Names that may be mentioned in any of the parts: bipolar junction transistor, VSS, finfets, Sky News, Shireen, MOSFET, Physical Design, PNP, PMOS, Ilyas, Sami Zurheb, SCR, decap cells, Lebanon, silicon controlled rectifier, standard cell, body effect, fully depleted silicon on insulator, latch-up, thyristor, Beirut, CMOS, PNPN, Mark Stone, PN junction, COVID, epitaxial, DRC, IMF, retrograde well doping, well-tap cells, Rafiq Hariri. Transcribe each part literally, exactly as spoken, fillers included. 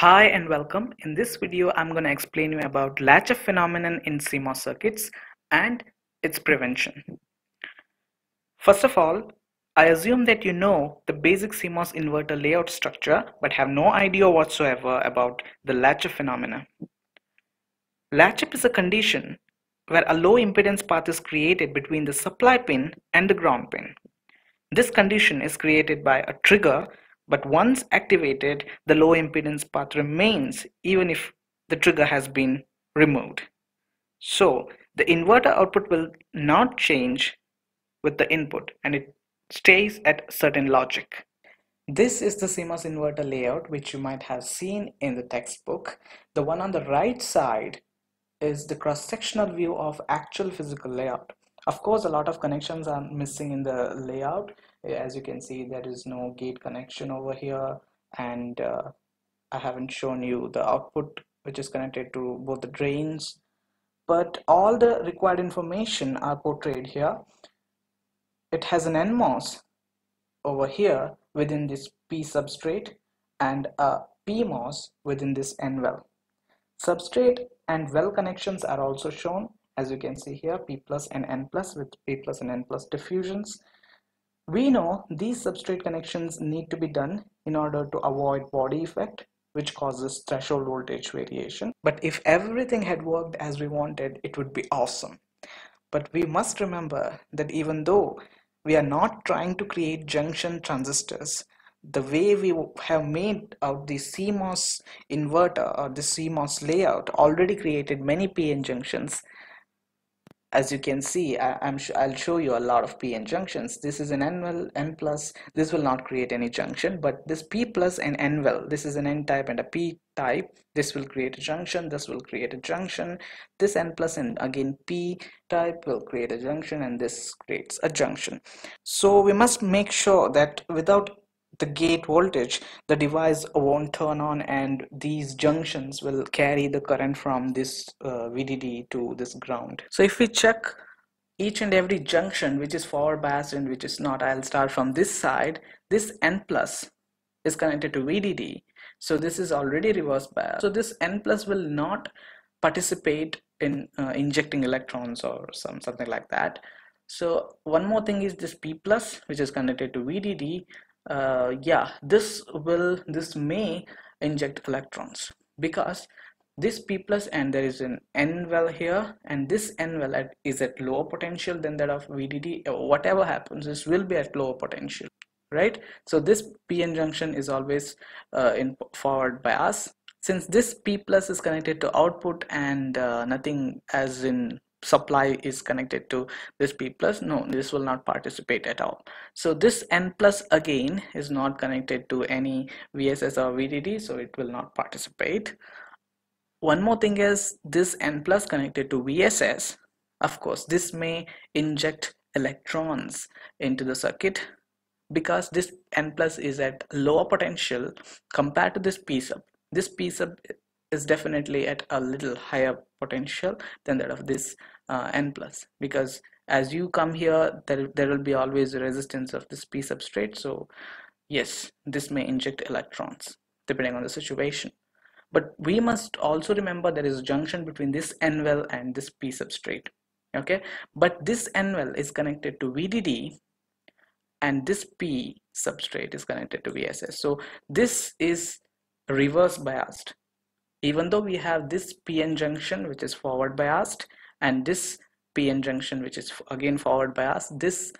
Hi and welcome. In this video I'm going to explain you about latch-up phenomenon in C MOS circuits and its prevention. First of all, I assume that you know the basic C MOS inverter layout structure but have no idea whatsoever about the latch-up phenomena. Latch-up is a condition where a low impedance path is created between the supply pin and the ground pin. This condition is created by a trigger, but once activated, the low impedance path remains even if the trigger has been removed. So the inverter output will not change with the input and it stays at certain logic. This is the C MOS inverter layout which you might have seen in the textbook. The one on the right side is the cross-sectional view of actual physical layout. Of course, a lot of connections are missing in the layout. As you can see, there is no gate connection over here, and uh, I haven't shown you the output which is connected to both the drains, but all the required information are portrayed here. It has an N MOS over here within this P substrate and a P MOS within this N well. Substrate and well connections are also shown, as you can see here, P plus and N plus, with P plus and N plus diffusions. We know these substrate connections need to be done in order to avoid body effect, which causes threshold voltage variation. But if everything had worked as we wanted, it would be awesome. But we must remember that even though we are not trying to create junction transistors, the way we have made out the C MOS inverter or the C MOS layout already created many P N junctions. As you can see, I, I'm sh I'll show you a lot of P N junctions. This is an N well, N plus. This will not create any junction, but this P plus and N well. This is an N type and a P type. This will create a junction. This will create a junction. This N plus and again P type will create a junction, and this creates a junction. So we must make sure that without the gate voltage, the device won't turn on, and these junctions will carry the current from this uh, V D D to this ground. So if we check each and every junction which is forward biased and which is not, I'll start from this side. This N plus is connected to V D D, so this is already reverse biased, so this N plus will not participate in uh, injecting electrons or some something like that. So one more thing is this P plus, which is connected to V D D. Uh, yeah, this will this may inject electrons, because this P plus and there is an N well here, and this N well at, is at lower potential than that of V D D. Whatever happens, this will be at lower potential, right? So this P N junction is always uh, in forward bias. Since this P plus is connected to output and uh, nothing as in supply is connected to this P plus, no, this will not participate at all. So this N plus again is not connected to any V S S or V D D, so it will not participate. One more thing is this N plus connected to V S S. Of course, this may inject electrons into the circuit, because this N plus is at lower potential compared to this P sub. This P sub is definitely at a little higher potential than that of this uh, N plus, because as you come here, there, there will be always a resistance of this P substrate. So yes, this may inject electrons depending on the situation, but we must also remember there is a junction between this N well and this P substrate. Okay, but this N well is connected to V D D and this P substrate is connected to V S S, so this is reverse biased. Even though we have this P N junction which is forward biased and this P N junction which is again forward biased, this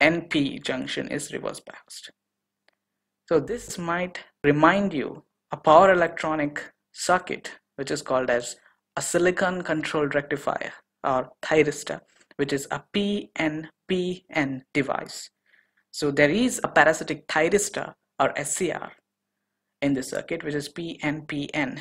N P junction is reverse biased. So this might remind you a power electronic circuit which is called as a silicon controlled rectifier or thyristor, which is a P N P N device. So there is a parasitic thyristor or S C R in the circuit, which is P N P N,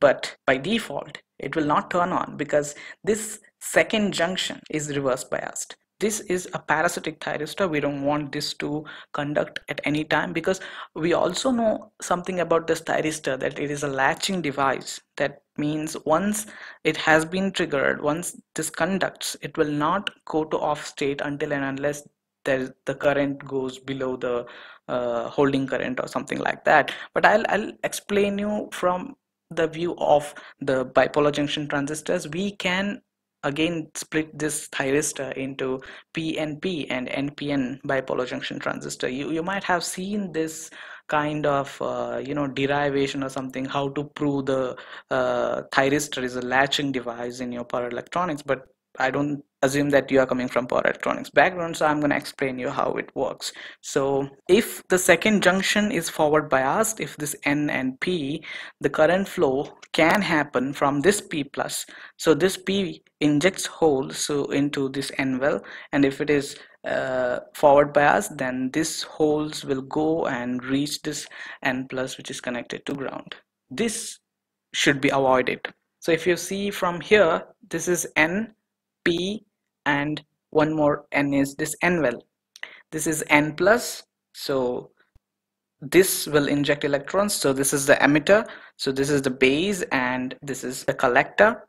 but by default it will not turn on because this second junction is reverse biased. This is a parasitic thyristor. We don't want this to conduct at any time, because we also know something about this thyristor, that it is a latching device. That means once it has been triggered, once this conducts, it will not go to off state until and unless there the current goes below the uh, holding current or something like that. But I'll, I'll explain you from the view of the bipolar junction transistors. We can again split this thyristor into P N P and N P N bipolar junction transistor. You, you might have seen this kind of uh, you know derivation or something, how to prove the uh, thyristor is a latching device in your power electronics, but I don't assume that you are coming from power electronics background, so I'm going to explain you how it works. So if the second junction is forward biased, if this N and P, the current flow can happen from this P plus. So this P injects hole so into this N well, and if it is uh, forward biased, then this holes will go and reach this N plus, which is connected to ground. This should be avoided. So if you see from here, this is N, P, and one more N is this N well. This is N plus, so this will inject electrons. So this is the emitter, so this is the base, and this is the collector.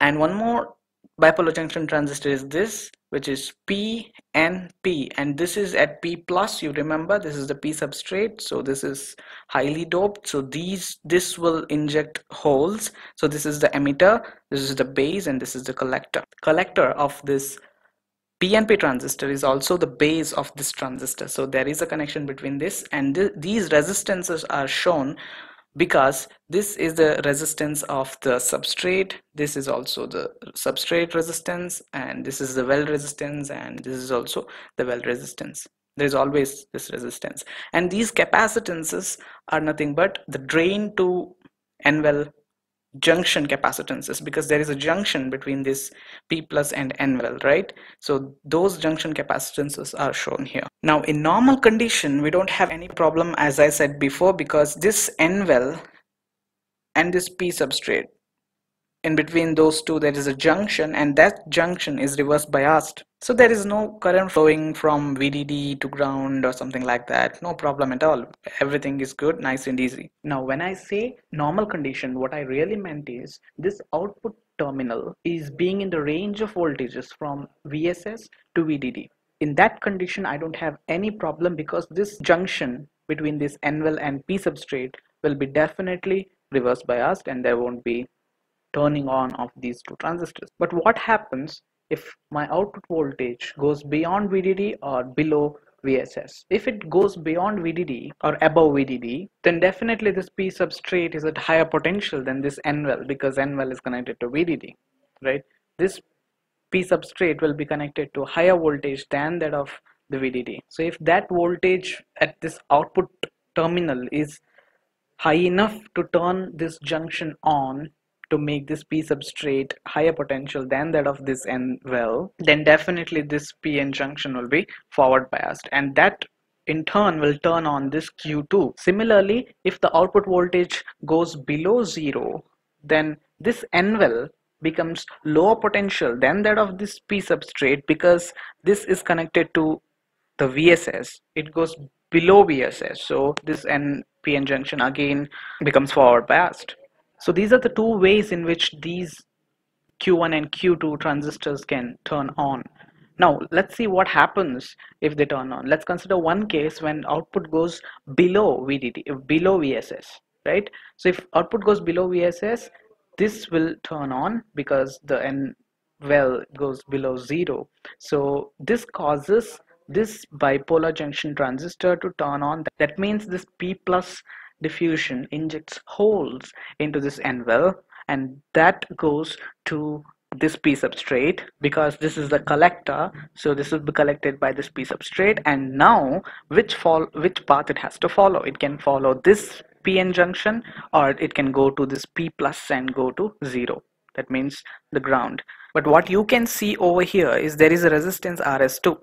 And one more bipolar junction transistor is this, which is P and P, and this is at P plus. You remember this is the P substrate, so this is highly doped. So these this will inject holes. So this is the emitter, this is the base, and this is the collector. Collector of this P N P transistor is also the base of this transistor. So there is a connection between this and th these resistances are shown because this is the resistance of the substrate, this is also the substrate resistance, and this is the well resistance, and this is also the well resistance. There is always this resistance, and these capacitances are nothing but the drain to N well junction capacitances, because there is a junction between this P plus and N well, right? So those junction capacitances are shown here. Now in normal condition we don't have any problem, as I said before, because this N well and this P substrate, in between those two there is a junction, and that junction is reverse biased. So there is no current flowing from V D D to ground or something like that. No problem at all. Everything is good, nice and easy. Now when I say normal condition, what I really meant is this output terminal is being in the range of voltages from V S S to V D D. In that condition I don't have any problem, because this junction between this N well and P substrate will be definitely reverse biased, and there won't be turning on of these two transistors. But what happens if my output voltage goes beyond V D D or below V S S? If it goes beyond V D D or above V D D, then definitely this P substrate is at higher potential than this N well, because N well is connected to V D D, right? This P substrate will be connected to higher voltage than that of the V D D. So if that voltage at this output terminal is high enough to turn this junction on to make this P substrate higher potential than that of this N well, then definitely this P N junction will be forward biased, and that in turn will turn on this Q two. Similarly, if the output voltage goes below zero, then this N well becomes lower potential than that of this P substrate, because this is connected to the V S S. It goes below V S S, so this N P N junction again becomes forward biased. So these are the two ways in which these Q one and Q two transistors can turn on. Now let's see what happens if they turn on. Let's consider one case when output goes below V D D, below V S S, right? So if output goes below V S S, this will turn on because the N well goes below zero. So this causes this bipolar junction transistor to turn on. That means this P plus diffusion injects holes into this N well, and that goes to this P substrate, because this is the collector, so this will be collected by this P substrate. And now which fall which path it has to follow? It can follow this P N junction, or it can go to this P plus and go to zero, that means the ground. But what you can see over here is there is a resistance R S two.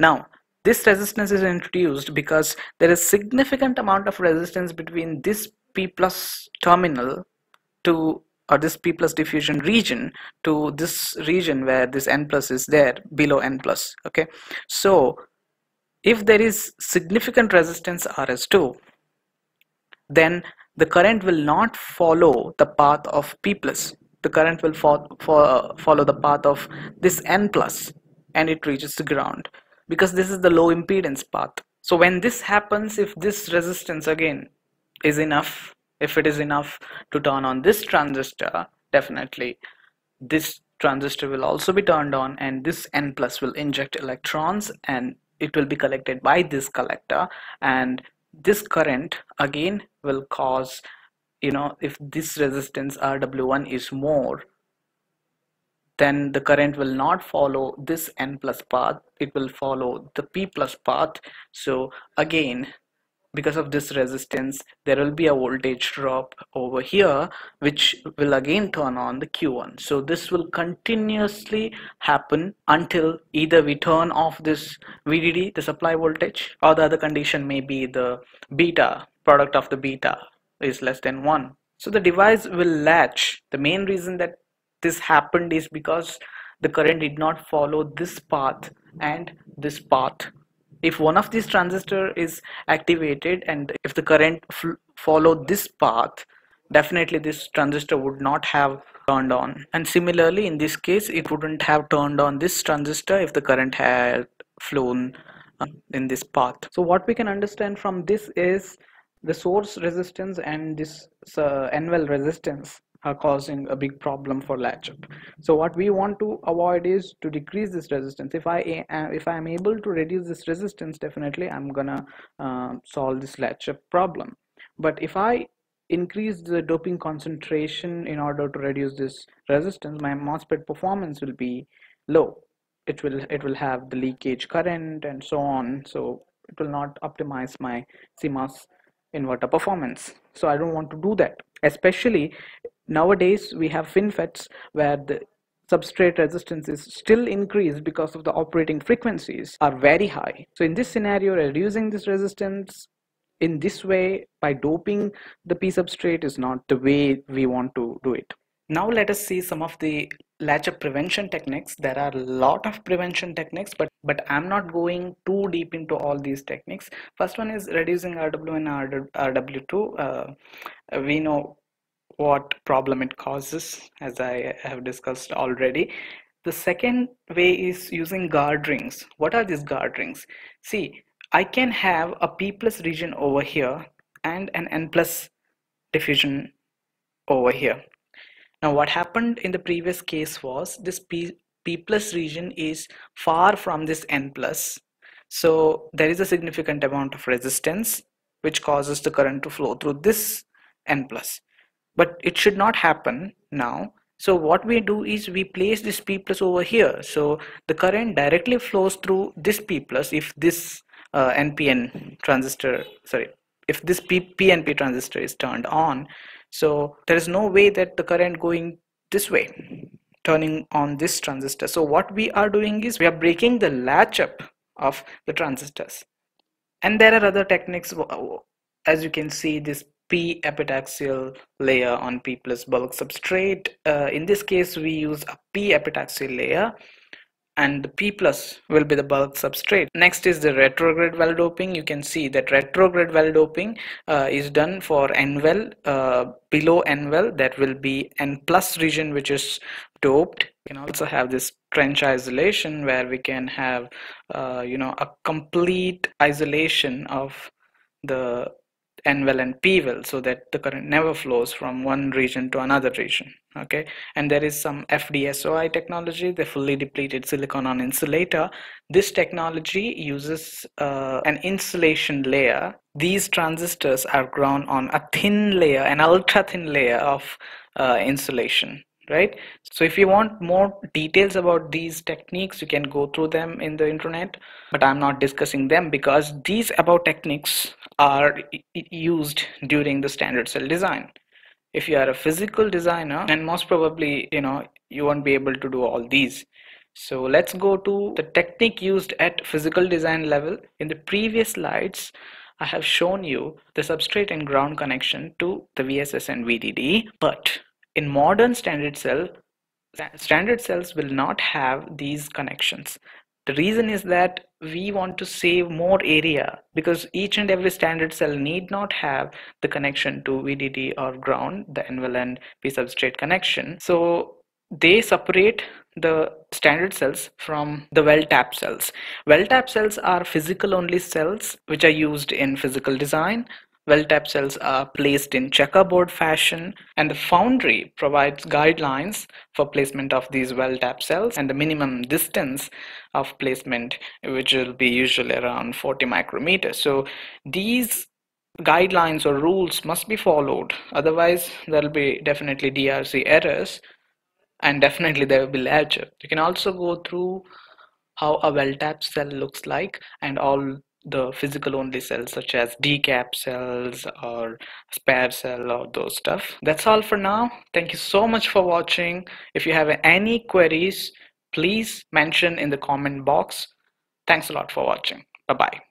Now this resistance is introduced because there is significant amount of resistance between this P plus terminal to, or this P plus diffusion region to this region where this N plus is there, below N plus. Okay, so if there is significant resistance R S two, then the current will not follow the path of P plus. The current will fo- fo- follow the path of this N plus, and it reaches the ground. because this is the low impedance path. So when this happens, if this resistance again is enough, if it is enough to turn on this transistor, definitely this transistor will also be turned on, and this N plus will inject electrons and it will be collected by this collector, and this current again will cause, you know, if this resistance R W one is more, then the current will not follow this N plus path, it will follow the P plus path. So again, because of this resistance, there will be a voltage drop over here, which will again turn on the Q one. So this will continuously happen until either we turn off this V D D, the supply voltage, or the other condition may be the beta, product of the beta is less than one. So the device will latch. The main reason that this happened is because the current did not follow this path and this path. If one of these transistors is activated and if the current followed this path, definitely this transistor would not have turned on. And similarly, in this case, it wouldn't have turned on this transistor if the current had flown uh, in this path. So what we can understand from this is the source resistance and this uh, N well resistance are causing a big problem for latch-up. So what we want to avoid is to decrease this resistance. If I uh, if I am able to reduce this resistance, definitely I'm gonna uh, solve this latch-up problem. But if I increase the doping concentration in order to reduce this resistance, my MOSFET performance will be low. It will it will have the leakage current and so on. So it will not optimize my C MOS inverter performance. So I don't want to do that, especially. Nowadays we have finfets where the substrate resistance is still increased because of the operating frequencies are very high. So in this scenario, reducing this resistance in this way by doping the P substrate is not the way we want to do it. Now let us see some of the latch-up prevention techniques. There are a lot of prevention techniques, but but I'm not going too deep into all these techniques. First one is reducing R W one and R W two. Uh, we know what problem it causes, as I have discussed already. The second way is using guard rings. What are these guard rings? See, I can have a P plus region over here and an N plus diffusion over here. Now what happened in the previous case was this P, P plus region is far from this N plus, so there is a significant amount of resistance which causes the current to flow through this N plus. But it should not happen now. So what we do is we place this P plus over here. So the current directly flows through this P plus if this uh, N P N transistor, sorry, if this P N P transistor is turned on. So there is no way that the current going this way, turning on this transistor. So what we are doing is we are breaking the latch up of the transistors. And there are other techniques, as you can see, this P epitaxial layer on P plus bulk substrate. Uh, in this case, we use a P epitaxial layer and the P plus will be the bulk substrate. Next is the retrograde well doping. You can see that retrograde well doping uh, is done for N well. Uh, below N well, that will be N plus region which is doped. We can also have this trench isolation where we can have uh, you know, a complete isolation of the N well and P well, so that the current never flows from one region to another region. Okay, and there is some F D S O I technology, the fully depleted silicon on insulator. This technology uses uh, an insulation layer. These transistors are ground on a thin layer, an ultra thin layer of uh, insulation. Right, so if you want more details about these techniques, you can go through them in the internet, but I'm not discussing them because these above techniques are used during the standard cell design. If you are a physical designer, and most probably, you know, you won't be able to do all these. So let's go to the technique used at physical design level. In the previous slides, I have shown you the substrate and ground connection to the V S S and V D D, but in modern standard cell, standard cells will not have these connections. The reason is that we want to save more area because each and every standard cell need not have the connection to V D D or ground, the N well and P substrate connection. So they separate the standard cells from the well-tap cells. Well-tap cells are physical only cells which are used in physical design. Well-tap cells are placed in checkerboard fashion, and the foundry provides guidelines for placement of these well-tap cells and the minimum distance of placement, which will be usually around forty micrometers. So these guidelines or rules must be followed, otherwise there will be definitely D R C errors and definitely there will be latch-up. You can also go through how a well-tap cell looks like and all the physical only cells such as decap cells or spare cell or those stuff. That's all for now. Thank you so much for watching. If you have any queries, please mention in the comment box. Thanks a lot for watching. Bye bye.